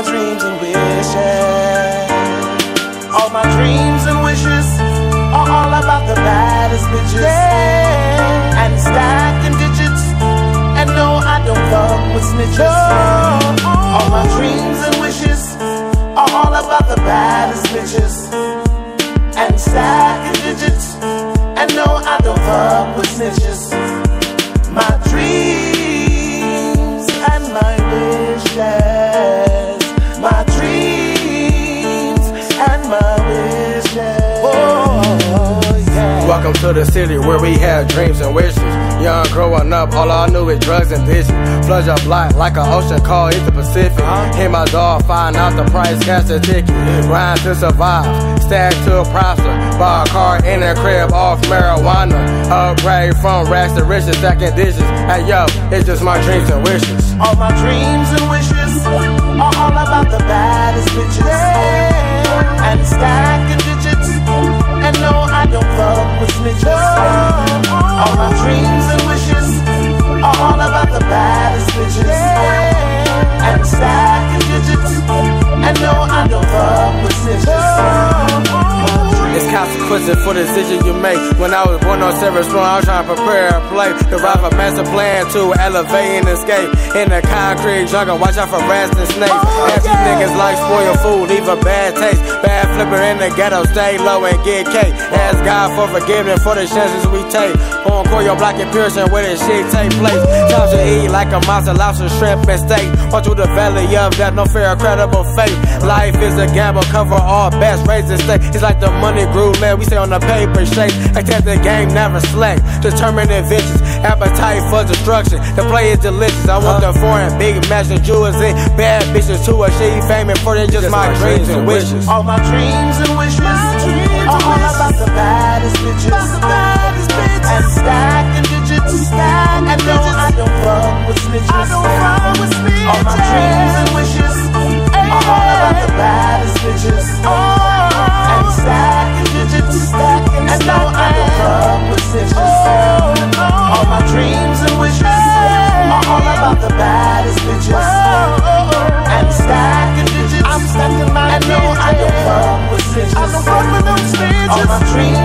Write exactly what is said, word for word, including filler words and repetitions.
my dreams and wishes. All my dreams and wishes are all about the baddest bitches, yeah. And stacking digits, and no, I don't fuck with snitches, no. All my dreams and wishes are all about the baddest bitches, and stacking digits, and no, I don't fuck with snitches. My dreams and my wishes, my dreams and my wishes. Oh, yeah. Welcome to the city where we have dreams and wishes. Young growing up, all I knew is drugs and bitches. Flood your block like an ocean called the Pacific. Hit my dog, find out the price, cash the ticket. Grind to survive, stack to a profit. Buy a car in a crib off marijuana. Upgrade from racks to riches, stacking dishes. Hey yo, it's just my dreams and wishes. All my dreams and wishes are all about the baddest bitches, yeah. And stacking digits, and no, I don't fuck with snitches, oh. All my dreams and wishes are all about the baddest bitches, yeah. And stacking digits, and no, I don't fuck with snitches, oh. It's consequences for the decision you make. When I was born on Sarah Strong, I was trying to prepare and play. Derive a master plan to elevate and escape. In the concrete jungle, watch out for rats and snakes. Oh, After yeah. niggas like spoiled food, leave a bad taste. Bad flipper in the ghetto, stay low and get cake. Ask God for forgiveness for the chances we take. On Coyo Block and Pearson where this shit take place. Time to eat like a monster, lobster, shrimp and steak. Walk through the valley of death, no fear, credible faith. Life is a gamble, cover all bets, raise the stake. It's like the money groove, man, we stay on the paper shake. Except the game never slack. Determined and vicious, appetite for destruction. The play is delicious. I want the foreign big match, the Jews in bad bitches to achieve fame and fortune. Just, just my, my dreams, dreams and wishes. All my dreams and wishes dreams are all about the baddest bitches, the baddest bitches. And stacking digits, stack and no, I don't fuck with snitches. I don't fuck with snitches. All my dreams and wishes yeah. are all about the baddest bitches. Oh. And stacking digits, stacking, and no, I don't fuck with snitches. All my dreams and wishes are all about the baddest bitches. And stacking digits, I'm stacking my, and no, I don't fuck with snitches. I don't fuck with them snitches. All my dreams.